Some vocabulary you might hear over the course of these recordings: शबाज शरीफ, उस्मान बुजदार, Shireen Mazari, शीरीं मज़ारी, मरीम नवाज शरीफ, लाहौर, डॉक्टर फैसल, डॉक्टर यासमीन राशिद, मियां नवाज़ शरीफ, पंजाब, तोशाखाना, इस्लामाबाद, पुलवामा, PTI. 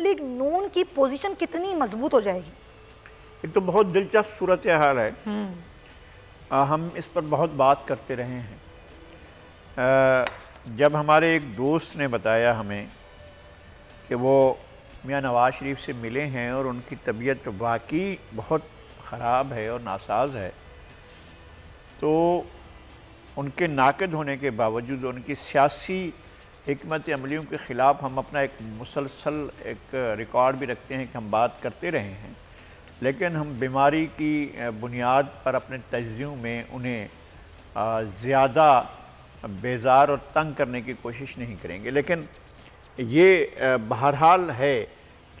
League नून की position कितनी मजबूत हो जाएगी? एक तो बहुत दिलचस्प सूरत हाल है, हम इस पर बहुत बात करते रहे हैं। जब हमारे एक दोस्त ने बताया हमें कि वो मियां नवाज़ शरीफ से मिले हैं और उनकी तबीयत वाकई बहुत ख़राब है और नासाज है, तो उनके नाकद होने के बावजूद उनकी सियासी हिकमत अमलियों के ख़िलाफ़ हम अपना एक मुसलसल एक रिकॉर्ड भी रखते हैं कि हम बात करते रहे हैं, लेकिन हम बीमारी की बुनियाद पर अपने तज्ज़ियों में उन्हें ज़्यादा बेजार और तंग करने की कोशिश नहीं करेंगे। लेकिन ये बहरहाल है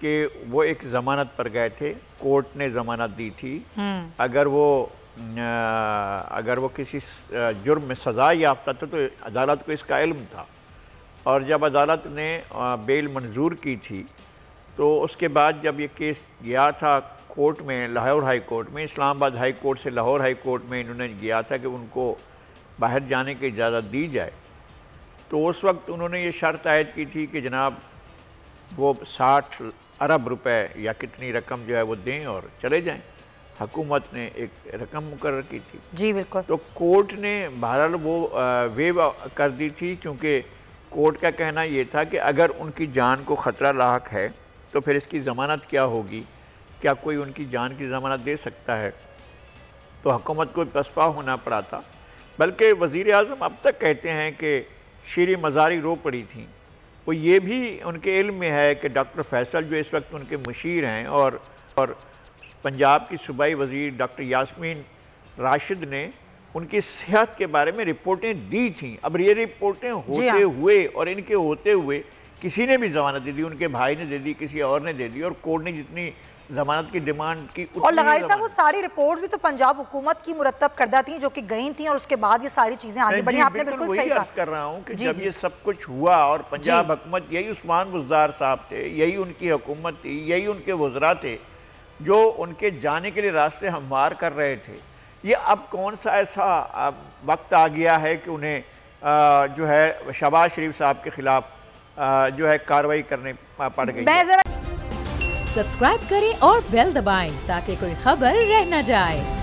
कि वो एक ज़मानत पर गए थे, कोर्ट ने ज़मानत दी थी। अगर वो किसी जुर्म में सज़ा याफ्ता था तो अदालत को इसका इल्म था, और जब अदालत ने बेल मंजूर की थी तो उसके बाद जब ये केस गया था कोर्ट में, लाहौर हाई कोर्ट में, इस्लामाबाद हाई कोर्ट से लाहौर हाई कोर्ट में इन्होंने गया था कि उनको बाहर जाने की इजाज़त दी जाए, तो उस वक्त उन्होंने ये शर्त आयद की थी कि जनाब वो 60 अरब रुपए या कितनी रकम जो है वो दें और चले जाएं। हुकूमत ने एक रकम मुकर्रर की थी। जी बिल्कुल। तो कोर्ट ने बहरहाल वो वेव कर दी थी, क्योंकि कोर्ट का कहना ये था कि अगर उनकी जान को ख़तरा लायक है तो फिर इसकी ज़मानत क्या होगी, क्या कोई उनकी जान की ज़मानत दे सकता है? तो हुकूमत को पसपा होना पड़ा था। बल्कि वज़ीर आज़म अब तक कहते हैं कि शीरीं मज़ारी रो पड़ी थी। वो ये भी उनके इल्म में है कि डॉक्टर फैसल जो इस वक्त उनके मुशीर हैं और पंजाब की सूबाई वज़ीर डॉक्टर यासमीन राशिद ने उनकी सेहत के बारे में रिपोर्टें दी थीं। अब ये रिपोर्टें होते हुए और इनके होते हुए किसी ने भी ज़मानत दे दी, उनके भाई ने दे दी, किसी और ने दे दी, और कोर्ट ने जितनी ज़मानत की डिमांड की। और लगाई साहब वो सारी रिपोर्ट्स भी तो पंजाब हुकूमत की मुरतब करदा थी जो कि गई थी, और उसके बाद ये सारी चीज़ें आगे बढ़ी। आपने बिल्कुल सही कहा। कर रहा हूँ कि जब ये सब कुछ हुआ और पंजाब हुकूमत, यही उस्मान बुजदार साहब थे, यही उनकी हुकूमत थी, यही उनके वज़रा थे जो उनके जाने के लिए रास्ते हमवार कर रहे थे। ये अब कौन सा ऐसा वक्त आ गया है कि उन्हें जो है शबाज शरीफ साहब के खिलाफ जो है कार्रवाई करने पड़ गई। सब्सक्राइब करें और बेल दबाएं ताकि कोई खबर रह न जाए।